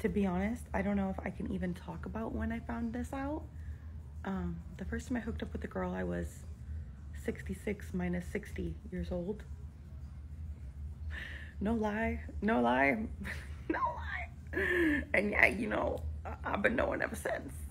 to be honest, I don't know if I can even talk about when I found this out. The first time I hooked up with a girl, I was 66 minus 60 years old. No lie, no lie, no lie. And yeah, you know, I've been knowing ever since.